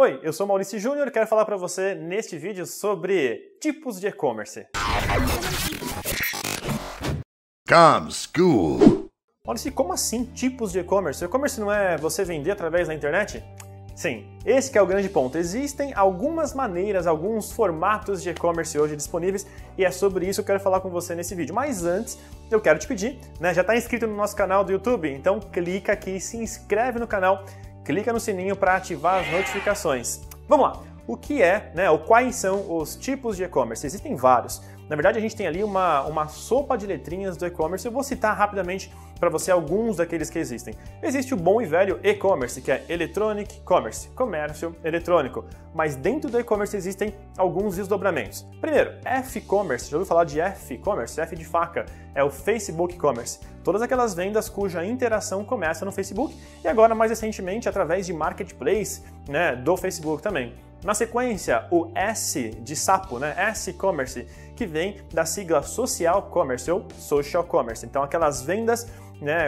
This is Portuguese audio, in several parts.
Oi, eu sou Maurício Júnior e quero falar para você neste vídeo sobre tipos de e-commerce. ComSchool. Maurício, como assim tipos de e-commerce? E-commerce não é você vender através da internet? Sim, esse que é o grande ponto. Existem algumas maneiras, alguns formatos de e-commerce hoje disponíveis e é sobre isso que eu quero falar com você nesse vídeo. Mas antes, eu quero te pedir, já está inscrito no nosso canal do YouTube? Então clica aqui, se inscreve no canal, clica no sininho para ativar as notificações. Vamos lá! O que é, ou quais são os tipos de e-commerce? Existem vários. Na verdade, a gente tem ali uma sopa de letrinhas do e-commerce. Eu vou citar rapidamente para você alguns daqueles que existem. Existe o bom e velho e-commerce, que é electronic commerce, comércio eletrônico. Mas dentro do e-commerce existem alguns desdobramentos. Primeiro, F-commerce. Já ouviu falar de F-commerce? F de faca. É o Facebook commerce. Todas aquelas vendas cuja interação começa no Facebook e agora, mais recentemente, através de marketplace do Facebook também. Na sequência, o S de sapo, S-commerce, que vem da sigla social commerce ou social commerce. Então, aquelas vendas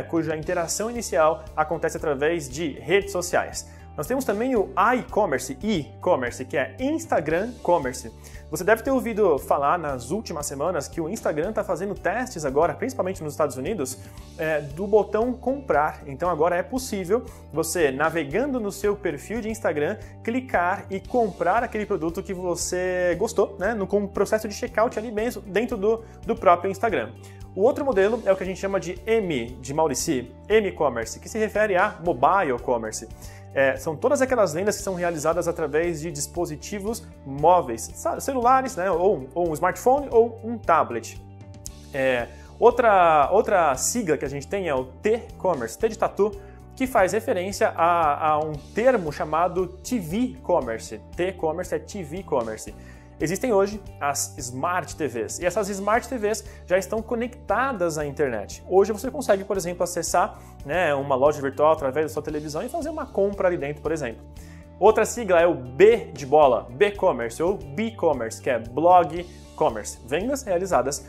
cuja interação inicial acontece através de redes sociais. Nós temos também o I-commerce, que é Instagram commerce. Você deve ter ouvido falar nas últimas semanas que o Instagram está fazendo testes agora, principalmente nos Estados Unidos, do botão comprar. Então agora é possível você, navegando no seu perfil de Instagram, clicar e comprar aquele produto que você gostou, com o processo de checkout ali mesmo, dentro do próprio Instagram. O outro modelo é o que a gente chama de M, de Maurício, M-commerce, que se refere a mobile commerce. São todas aquelas vendas que são realizadas através de dispositivos móveis, celulares, ou um smartphone ou um tablet. Outra sigla que a gente tem é o T-commerce, T de tatu, que faz referência a um termo chamado TV-commerce. T-commerce é TV-commerce. Existem hoje as Smart TVs, e essas Smart TVs já estão conectadas à internet. Hoje você consegue, por exemplo, acessar uma loja virtual através da sua televisão e fazer uma compra ali dentro, por exemplo. Outra sigla é o B de bola, B-commerce ou B-commerce, que é blog commerce, vendas realizadas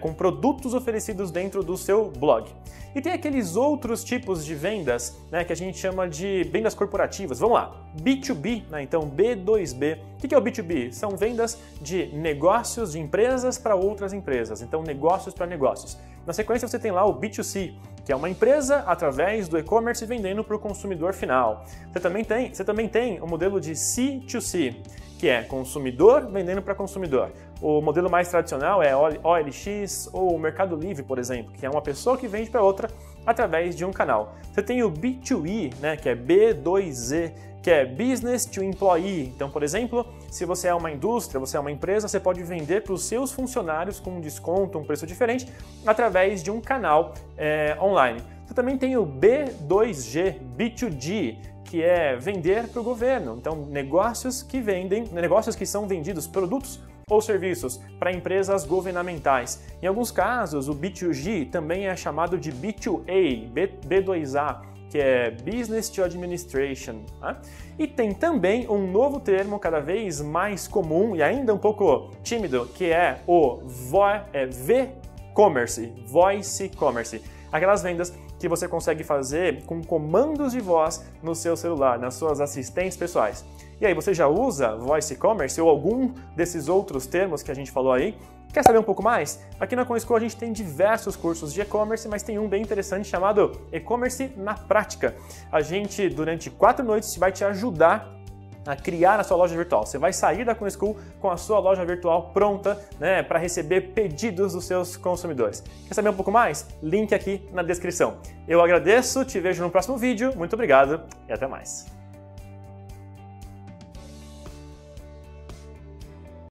com produtos oferecidos dentro do seu blog. E tem aqueles outros tipos de vendas que a gente chama de vendas corporativas. Vamos lá, B2B, então B2B. O que é o B2B? São vendas de negócios, de empresas para outras empresas, então negócios para negócios. Na sequência você tem lá o B2C, que é uma empresa através do e-commerce vendendo para o consumidor final. Você também tem o modelo de C2C, que é consumidor vendendo para consumidor. O modelo mais tradicional é OLX ou o Mercado Livre, por exemplo, que é uma pessoa que vende para outra através de um canal. Você tem o B2E, que é B2E, que é Business to Employee. Então, por exemplo, se você é uma indústria, você é uma empresa, você pode vender para os seus funcionários com um desconto, um preço diferente, através de um canal online. Você também tem o B2G, B2G, que é vender para o governo. Então, negócios que são vendidos, produtos ou serviços para empresas governamentais. Em alguns casos, o B2G também é chamado de B2A, B2A, que é Business to Administration. E tem também um novo termo cada vez mais comum e ainda um pouco tímido, que é o V-commerce, Voice Commerce. Aquelas vendas que você consegue fazer com comandos de voz no seu celular, nas suas assistentes pessoais. E aí, você já usa Voice Commerce ou algum desses outros termos que a gente falou aí? Quer saber um pouco mais? Aqui na ComSchool a gente tem diversos cursos de e-commerce, mas tem um bem interessante chamado E-commerce na Prática. A gente, durante 4 noites, vai te ajudar a criar a sua loja virtual. Você vai sair da ComSchool com a sua loja virtual pronta para receber pedidos dos seus consumidores. Quer saber um pouco mais? Link aqui na descrição. Eu agradeço, te vejo no próximo vídeo, muito obrigado e até mais.